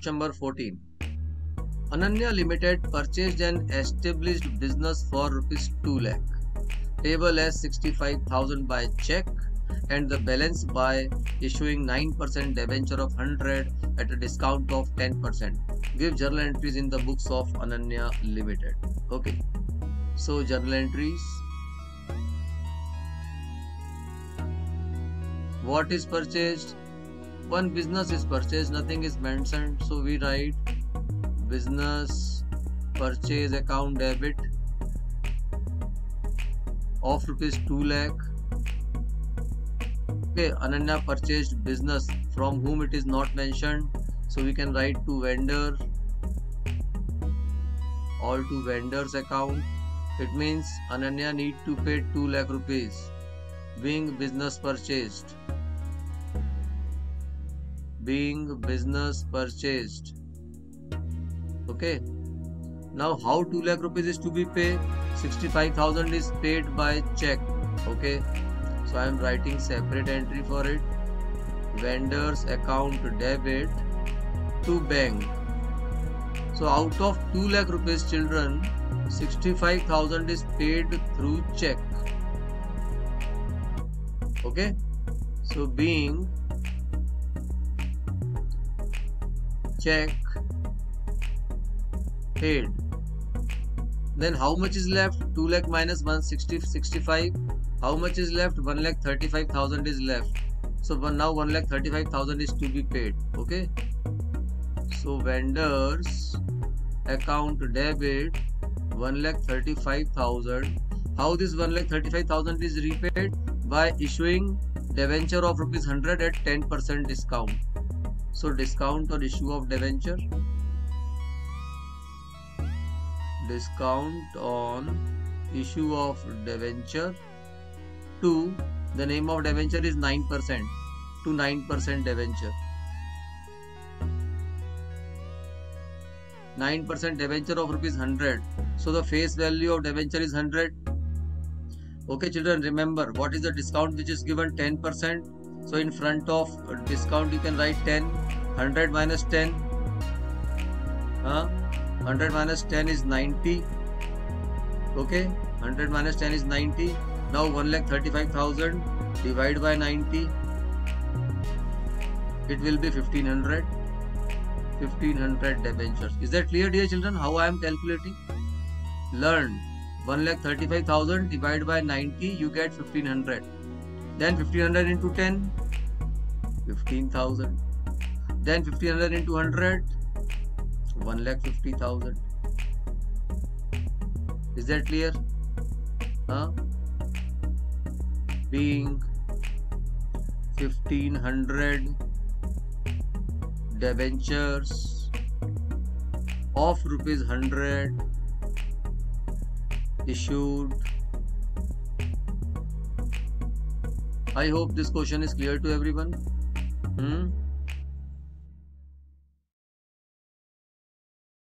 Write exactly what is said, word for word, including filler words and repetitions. Fact number fourteen. Ananya Limited purchased an established business for rupees two lakh. Payable as sixty-five thousand by check and the balance by issuing nine percent debenture of one hundred at a discount of ten percent. Give journal entries in the books of Ananya Limited. Okay. So journal entries. What is purchased? One business is purchased, nothing is mentioned, so we write business purchase account debit of rupees two lakh. Okay, Ananya purchased business from whom it is not mentioned, so we can write to vendor or to vendor's account. It means Ananya need to pay two lakh rupees being business purchased. Being business purchased. Okay. Now how two lakh rupees is to be paid? sixty-five thousand is paid by check. Okay. So I am writing separate entry for it. Vendor's account debit to bank. So out of two lakh rupees, children, sixty-five thousand is paid through check. Okay. So being check paid, then how much is left? Two lakh minus one sixty, sixty-five. How much is left? One lakh thirty-five thousand is left. So now one lakh thirty-five thousand is to be paid. Okay, so vendors account debit one lakh thirty-five thousand. How this one lakh thirty-five thousand is repaid? By issuing debenture of rupees one hundred at ten percent discount. So discount or issue of debenture. Discount on issue of debenture to, the name of debenture is nine percent, to nine percent debenture. nine percent debenture of rupees one hundred. So the face value of debenture is one hundred. Okay children, remember what is the discount which is given? ten percent. So in front of discount you can write ten. one hundred minus ten, huh? one hundred minus ten is ninety. Okay, one hundred minus ten is ninety. Now one lakh thirty-five thousand divided by ninety, it will be fifteen hundred. fifteen hundred debentures. Is that clear, dear children, how I am calculating? Learn one lakh thirty-five thousand divided by ninety, you get fifteen hundred. Then fifteen hundred into ten, fifteen thousand. Then fifteen hundred into one hundred, one lakh fifty thousand. Is that clear? Huh? Being fifteen hundred debentures of rupees one hundred issued. I hope this question is clear to everyone. Hmm?